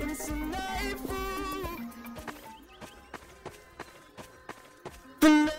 It's a nightfall.